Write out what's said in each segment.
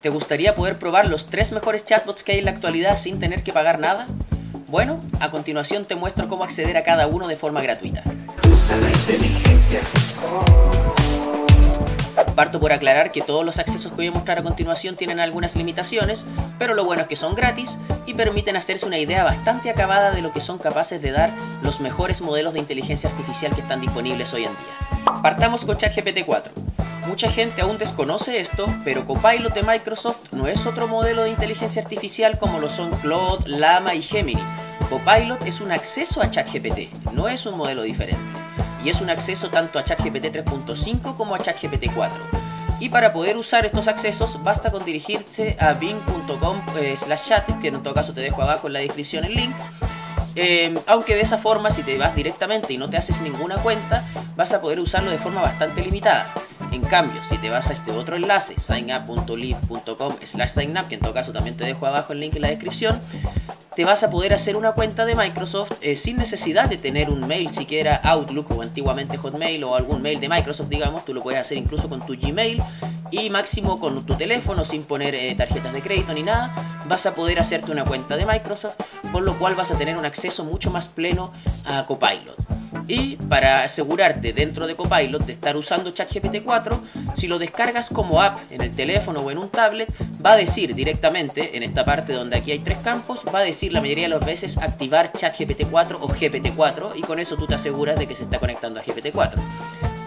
¿Te gustaría poder probar los 3 mejores chatbots que hay en la actualidad sin tener que pagar nada? Bueno, a continuación te muestro cómo acceder a cada uno de forma gratuita. Usa la inteligencia. Parto por aclarar que todos los accesos que voy a mostrar a continuación tienen algunas limitaciones, pero lo bueno es que son gratis y permiten hacerse una idea bastante acabada de lo que son capaces de dar los mejores modelos de inteligencia artificial que están disponibles hoy en día. Partamos con ChatGPT-4. Mucha gente aún desconoce esto, pero Copilot de Microsoft no es otro modelo de inteligencia artificial como lo son Claude, Llama y Gemini. Copilot es un acceso a ChatGPT, no es un modelo diferente. Y es un acceso tanto a ChatGPT 3.5 como a ChatGPT 4. Y para poder usar estos accesos basta con dirigirse a bing.com/chat, que en todo caso te dejo abajo en la descripción el link. Aunque de esa forma, si te vas directamente y no te haces ninguna cuenta, vas a poder usarlo de forma bastante limitada. En cambio, si te vas a este otro enlace, signup.live.com/signup, que en todo caso también te dejo abajo el link en la descripción, te vas a poder hacer una cuenta de Microsoft sin necesidad de tener un mail siquiera Outlook o antiguamente Hotmail o algún mail de Microsoft, digamos. Tú lo puedes hacer incluso con tu Gmail y máximo con tu teléfono sin poner tarjetas de crédito ni nada. Vas a poder hacerte una cuenta de Microsoft, por lo cual vas a tener un acceso mucho más pleno a Copilot. Y para asegurarte dentro de Copilot de estar usando ChatGPT 4, si lo descargas como app en el teléfono o en un tablet, va a decir directamente, en esta parte donde aquí hay 3 campos, va a decir la mayoría de las veces activar ChatGPT 4 o GPT 4 y con eso tú te aseguras de que se está conectando a GPT 4.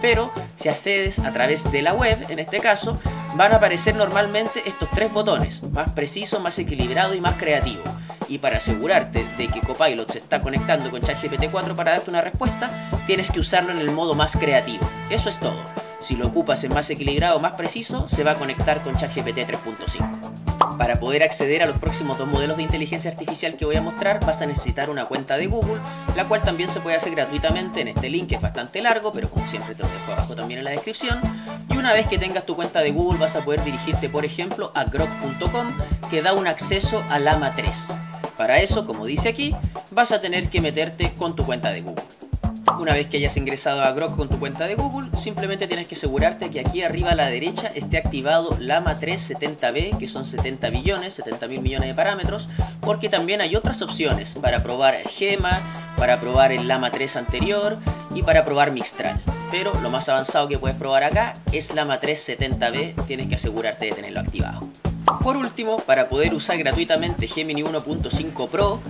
Pero si accedes a través de la web, en este caso, van a aparecer normalmente estos 3 botones, más preciso, más equilibrado y más creativo. Y para asegurarte de que Copilot se está conectando con ChatGPT 4 para darte una respuesta, tienes que usarlo en el modo más creativo. Eso es todo. Si lo ocupas en más equilibrado o más preciso, se va a conectar con ChatGPT 3.5. Para poder acceder a los próximos 2 modelos de inteligencia artificial que voy a mostrar, vas a necesitar una cuenta de Google, la cual también se puede hacer gratuitamente en este link, que es bastante largo, pero como siempre te lo dejo abajo también en la descripción. Y una vez que tengas tu cuenta de Google, vas a poder dirigirte, por ejemplo, a Groq.com, que da un acceso a Llama 3. Para eso, como dice aquí, vas a tener que meterte con tu cuenta de Google. Una vez que hayas ingresado a Groq con tu cuenta de Google, simplemente tienes que asegurarte que aquí arriba a la derecha esté activado Llama 3 70B, que son 70 mil millones de parámetros, porque también hay otras opciones para probar Gemma, para probar el Llama 3 anterior y para probar Mistral. Pero lo más avanzado que puedes probar acá es Llama 3 70B, tienes que asegurarte de tenerlo activado. Por último, para poder usar gratuitamente Gemini 1.5 Pro,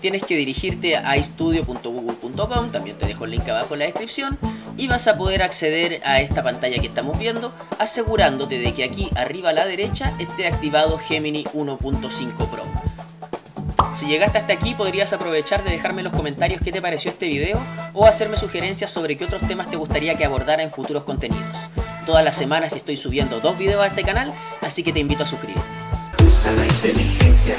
tienes que dirigirte a istudio.google.com, también te dejo el link abajo en la descripción, y vas a poder acceder a esta pantalla que estamos viendo, asegurándote de que aquí arriba a la derecha esté activado Gemini 1.5 Pro. Si llegaste hasta aquí, podrías aprovechar de dejarme en los comentarios qué te pareció este video o hacerme sugerencias sobre qué otros temas te gustaría que abordara en futuros contenidos. Todas las semanas estoy subiendo 2 videos a este canal, así que te invito a suscribirte. Usa la inteligencia.